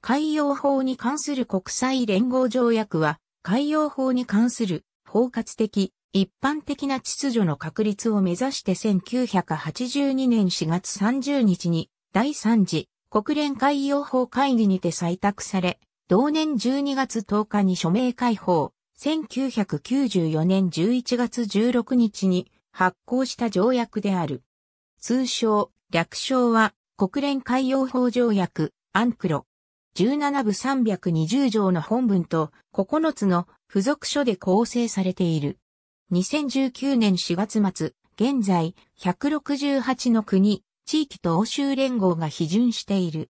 海洋法に関する国際連合条約は、海洋法に関する包括的、一般的な秩序の確立を目指して1982年4月30日に第3次国連海洋法会議にて採択され、同年12月10日に署名開放、1994年11月16日に発効した条約である。通称、略称は国連海洋法条約、UNCLOS。17部320条の本文と9つの付属書で構成されている。2019年4月末、現在168の国、地域と欧州連合が批准している。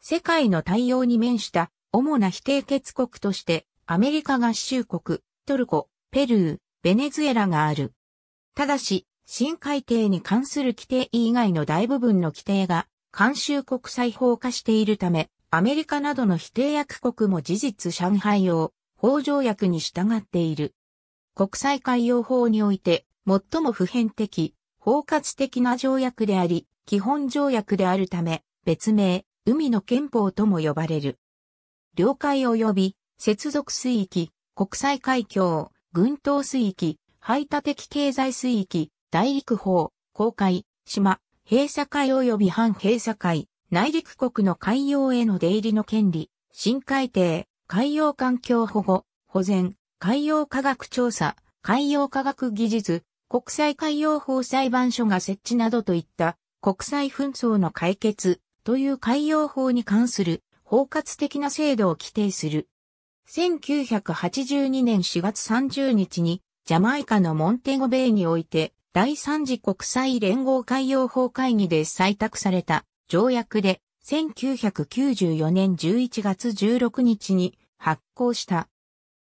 世界の対応に面した主な非締結国としてアメリカ合衆国、トルコ、ペルー、ベネズエラがある。ただし、深海底に関する規定以外の大部分の規定が慣習国際法化しているため、アメリカなどの非締約国も事実上海洋法条約に従っている。国際海洋法において最も普遍的、包括的な条約であり、基本条約であるため、別名、海の憲法とも呼ばれる。領海及び接続水域、国際海峡、群島水域、排他的経済水域、大陸法、公海、島、閉鎖海及び半閉鎖海。内陸国の海洋への出入りの権利、深海底、海洋環境保護、保全、海洋科学調査、海洋科学技術、国際海洋法裁判所が設置などといった国際紛争の解決という海洋法に関する包括的な制度を規定する。1982年4月30日にジャマイカのモンテゴベイにおいて第3次国際連合海洋法会議で採択された。条約で1994年11月16日に発効した。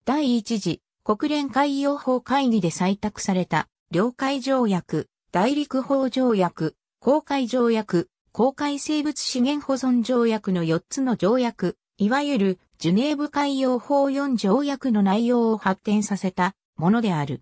第1次国連海洋法会議で採択された領海条約、大陸法条約、公海条約、公海生物資源保存条約の4つの条約、いわゆるジュネーブ海洋法4条約の内容を発展させたものである。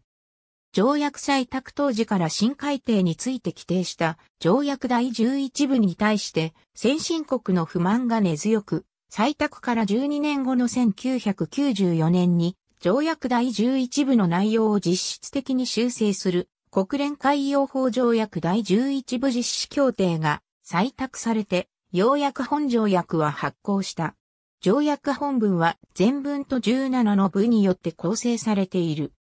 条約採択当時から深海底について規定した条約第11部に対して先進国の不満が根強く、採択から12年後の1994年に条約第11部の内容を実質的に修正する国連海洋法条約第11部実施協定が採択されて、ようやく本条約は発効した。条約本文は前文と17の部によって構成されている。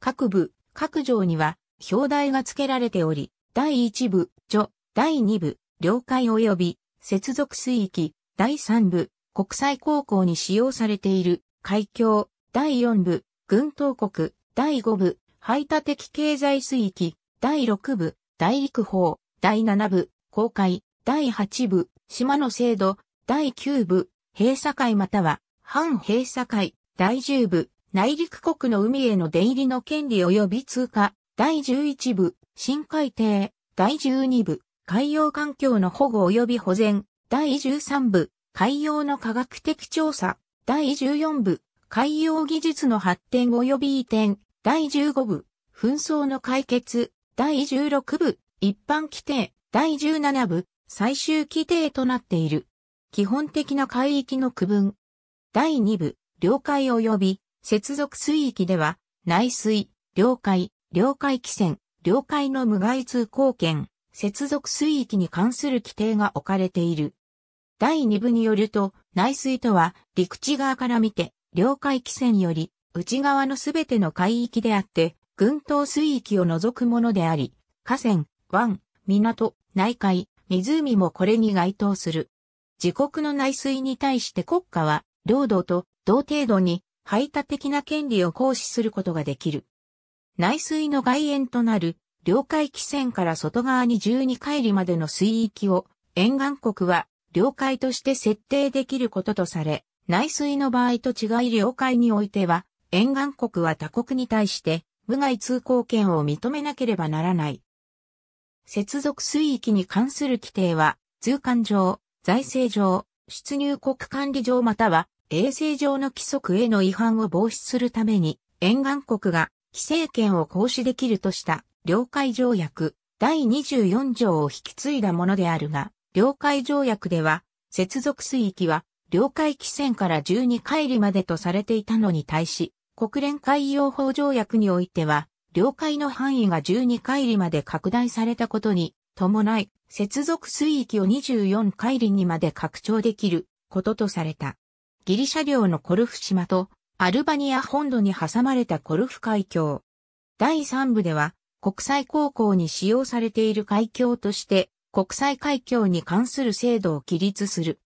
各部、各条には、表題が付けられており、第1部、序、第2部、領海及び、接続水域、第3部、国際航行に使用されている、海峡、第4部、群島国、第5部、排他的経済水域、第6部、大陸法、第7部、公海、第8部、島の制度、第9部、閉鎖海または、半閉鎖海、第10部、内陸国の海への出入りの権利及び通過、第11部、深海底、第12部、海洋環境の保護及び保全、第13部、海洋の科学的調査、第14部、海洋技術の発展及び移転、第15部、紛争の解決、第16部、一般規定、第17部、最終規定となっている。基本的な海域の区分。第2部、領海及び、接続水域では、内水、領海、領海規制、領海の無害通行権、接続水域に関する規定が置かれている。第2部によると、内水とは、陸地側から見て、領海規制により、内側のすべての海域であって、群島水域を除くものであり、河川、湾、港、内海、湖もこれに該当する。自国の内水に対して国家は、領土と同程度に、排他的な権利を行使することができる。内水の外縁となる領海規制から外側に12海里までの水域を沿岸国は領海として設定できることとされ、内水の場合と違い領海においては沿岸国は他国に対して無害通行権を認めなければならない。接続水域に関する規定は通関上、財政上、出入国管理上または衛生上の規則への違反を防止するために、沿岸国が規制権を行使できるとした領海条約第24条を引き継いだものであるが、領海条約では、接続水域は領海規制から12海里までとされていたのに対し、国連海洋法条約においては、領海の範囲が12海里まで拡大されたことに伴い、接続水域を24海里にまで拡張できることとされた。ギリシャ領のコルフ島とアルバニア本土に挟まれたコルフ海峡。第3部では、国際航行に使用されている海峡として、国際海峡に関する制度を規律する。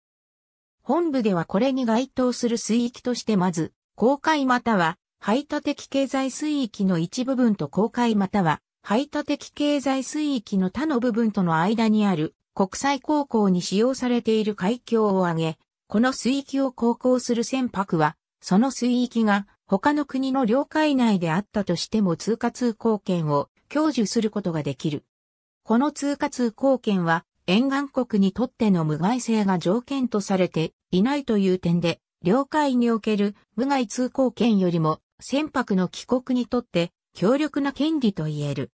本部ではこれに該当する水域としてまず、公海または排他的経済水域の一部分と公海または排他的経済水域の他の部分との間にある国際航行に使用されている海峡を挙げ、この水域を航行する船舶は、その水域が他の国の領海内であったとしても通過通行権を享受することができる。この通過通行権は沿岸国にとっての無害性が条件とされていないという点で、領海における無害通行権よりも船舶の帰国にとって強力な権利と言える。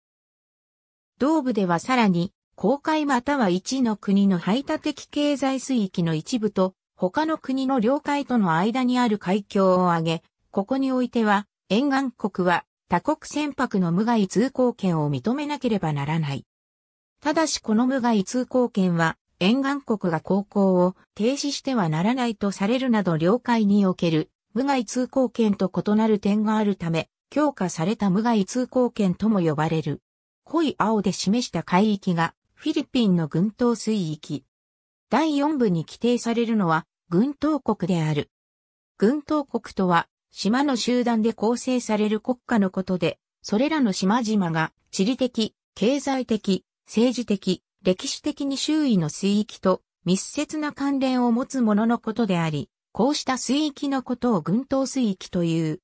同部ではさらに、公海または一の国の排他的経済水域の一部と他の国の領海との間にある海峡を挙げ、ここにおいては沿岸国は他国船舶の無害通行権を認めなければならない。ただしこの無害通行権は、沿岸国が航行を停止してはならないとされるなど領海における無害通行権と異なる点があるため、強化された無害通行権とも呼ばれる。濃い青で示した海域がフィリピンの群島水域。第4部に規定されるのは群島国である。群島国とは島の集団で構成される国家のことで、それらの島々が地理的、経済的、政治的、歴史的に周囲の水域と密接な関連を持つもののことであり、こうした水域のことを群島水域という。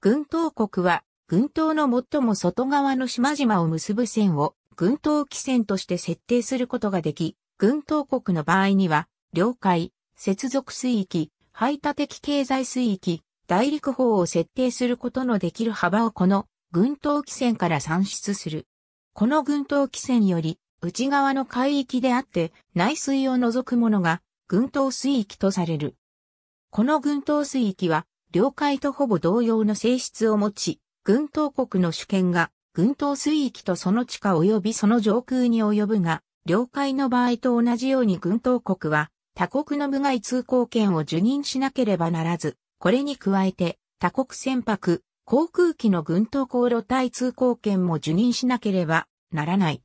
群島国は、群島の最も外側の島々を結ぶ線を群島基線として設定することができ、群島国の場合には、領海、接続水域、排他的経済水域、大陸法を設定することのできる幅をこの群島基線から算出する。この群島基線より、内側の海域であって内水を除くものが群島水域とされる。この群島水域は領海とほぼ同様の性質を持ち、群島国の主権が群島水域とその地下及びその上空に及ぶが、領海の場合と同じように群島国は他国の無害通行権を受認しなければならず、これに加えて他国船舶、航空機の群島航路帯通行権も受認しなければならない。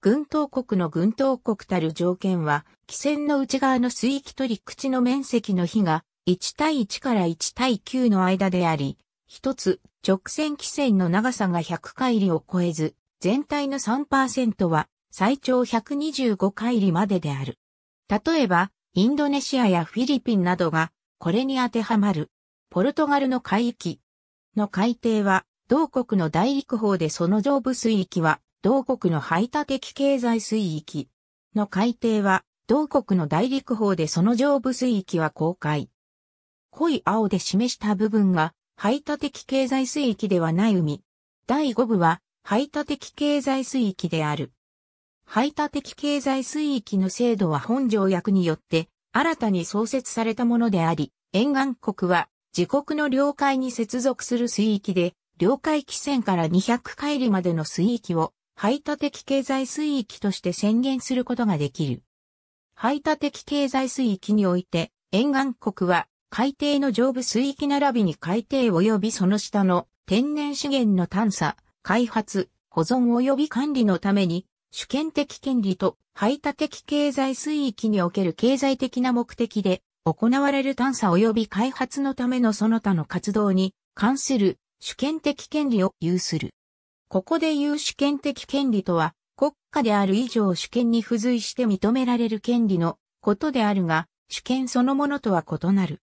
群島国の群島国たる条件は、基線の内側の水域と陸地の面積の比が1対1から1対9の間であり、一つ直線基線の長さが100海里を超えず、全体の 3% は最長125海里までである。例えば、インドネシアやフィリピンなどがこれに当てはまる。ポルトガルの海域の海底は、同国の大陸法でその上部水域は、同国の排他的経済水域の海底は、同国の大陸法でその上部水域は公海。濃い青で示した部分が排他的経済水域ではない海。第5部は排他的経済水域である。排他的経済水域の制度は本条約によって新たに創設されたものであり、沿岸国は自国の領海に接続する水域で、領海基線から200海里までの水域を排他的経済水域として宣言することができる。排他的経済水域において、沿岸国は海底の上部水域並びに海底及びその下の天然資源の探査、開発、保存及び管理のために、主権的権利と排他的経済水域における経済的な目的で行われる探査及び開発のためのその他の活動に関する主権的権利を有する。ここでいう主権的権利とは、国家である以上主権に付随して認められる権利のことであるが、主権そのものとは異なる。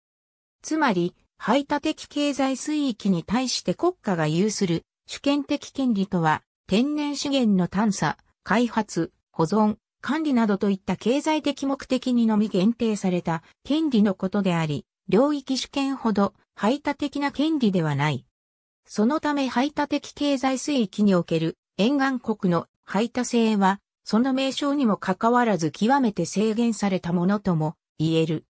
つまり、排他的経済水域に対して国家が有する主権的権利とは、天然資源の探査、開発、保存、管理などといった経済的目的にのみ限定された権利のことであり、領域主権ほど排他的な権利ではない。そのため排他的経済水域における沿岸国の排他性は、その名称にもかかわらず極めて制限されたものとも言える。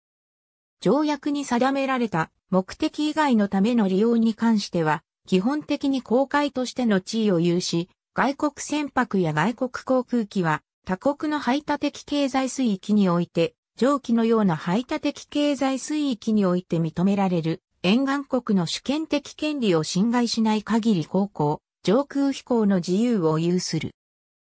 条約に定められた目的以外のための利用に関しては、基本的に公海としての地位を有し、外国船舶や外国航空機は他国の排他的経済水域において、上記のような排他的経済水域において認められる沿岸国の主権的権利を侵害しない限り航行、上空飛行の自由を有する。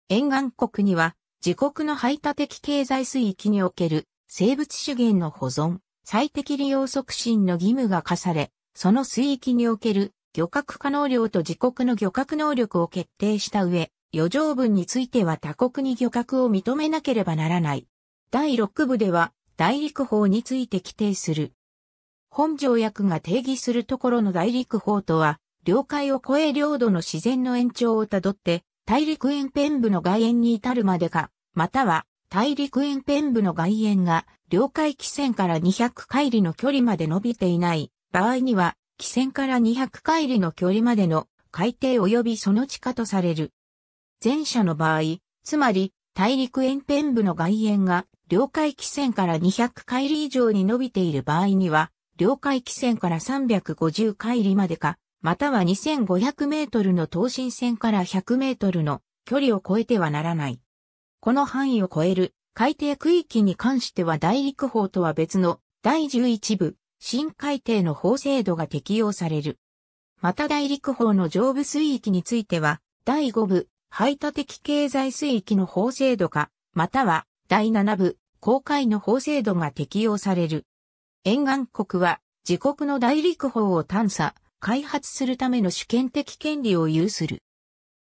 沿岸国には自国の排他的経済水域における生物資源の保存、最適利用促進の義務が課され、その水域における漁獲可能量と自国の漁獲能力を決定した上、余剰分については他国に漁獲を認めなければならない。第6部では大陸法について規定する。本条約が定義するところの大陸法とは、領海を越え領土の自然の延長をたどって、大陸沿辺部の外縁に至るまでか、または大陸沿辺部の外縁が領海基線から200海里の距離まで伸びていない場合には、基線から200海里の距離までの海底及びその地下とされる。前者の場合、つまり大陸沿辺部の外縁が領海基線から200海里以上に伸びている場合には、領海基線から350海里までか、または2500メートルの等深線から100メートルの距離を超えてはならない。この範囲を超える海底区域に関しては大陸法とは別の第11部。新海底の法制度が適用される。また大陸法の上部水域については、第5部、排他的経済水域の法制度か、または第7部、公海の法制度が適用される。沿岸国は、自国の大陸法を探査、開発するための主権的権利を有する。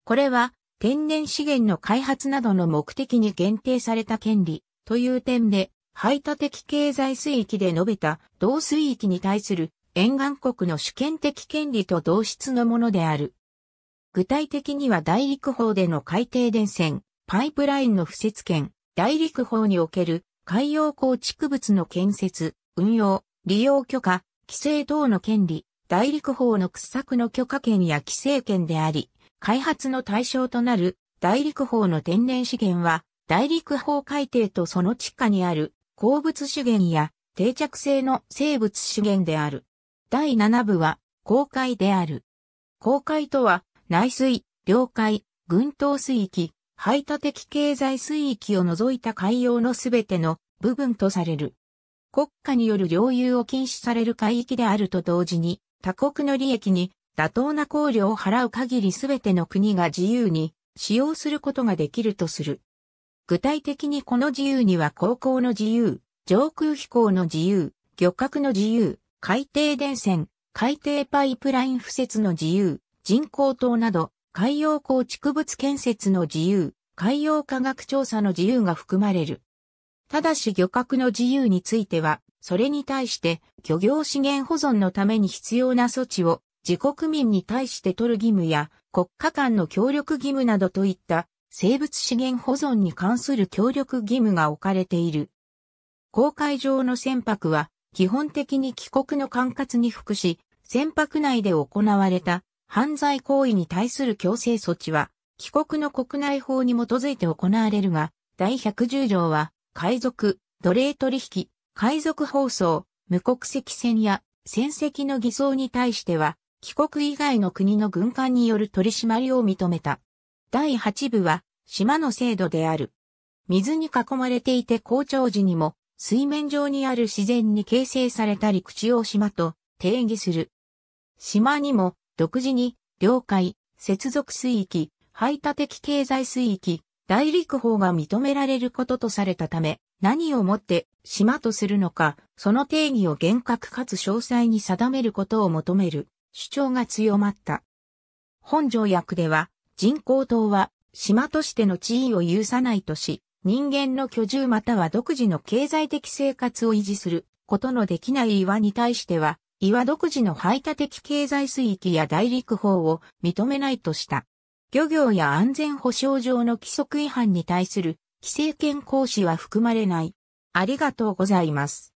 これは、天然資源の開発などの目的に限定された権利、という点で、排他的経済水域で述べた同水域に対する沿岸国の主権的権利と同質のものである。具体的には大陸法での海底電線、パイプラインの敷設権、大陸法における海洋構築物の建設、運用、利用許可、規制等の権利、大陸法の掘削の許可権や規制権であり、開発の対象となる大陸法の天然資源は、大陸法海底とその地下にある鉱物資源や定着性の生物資源である。第7部は公海である。公海とは内水、領海、群島水域、排他的経済水域を除いた海洋のすべての部分とされる。国家による領有を禁止される海域であると同時に他国の利益に妥当な考慮を払う限りすべての国が自由に使用することができるとする。具体的にこの自由には航行の自由、上空飛行の自由、漁獲の自由、海底電線、海底パイプライン敷設の自由、人工島など海洋構築物建設の自由、海洋科学調査の自由が含まれる。ただし漁獲の自由については、それに対して漁業資源保存のために必要な措置を自国民に対して取る義務や国家間の協力義務などといった生物資源保存に関する協力義務が置かれている。公海上の船舶は基本的に既国の管轄に服し、船舶内で行われた犯罪行為に対する強制措置は既国の国内法に基づいて行われるが、第110条は海賊、奴隷取引、海賊放送、無国籍船や船籍の偽装に対しては既国以外の国の軍艦による取り締まりを認めた。第8部は島の制度である。水に囲まれていて高潮時にも水面上にある自然に形成された陸地を島と定義する。島にも独自に領海、接続水域、排他的経済水域、大陸法が認められることとされたため、何をもって島とするのか、その定義を厳格かつ詳細に定めることを求める主張が強まった。本条約では、人工島は島としての地位を有さないとし、人間の居住または独自の経済的生活を維持することのできない岩に対しては、岩独自の排他的経済水域や大陸法を認めないとした。漁業や安全保障上の規則違反に対する規制権行使は含まれない。ありがとうございます。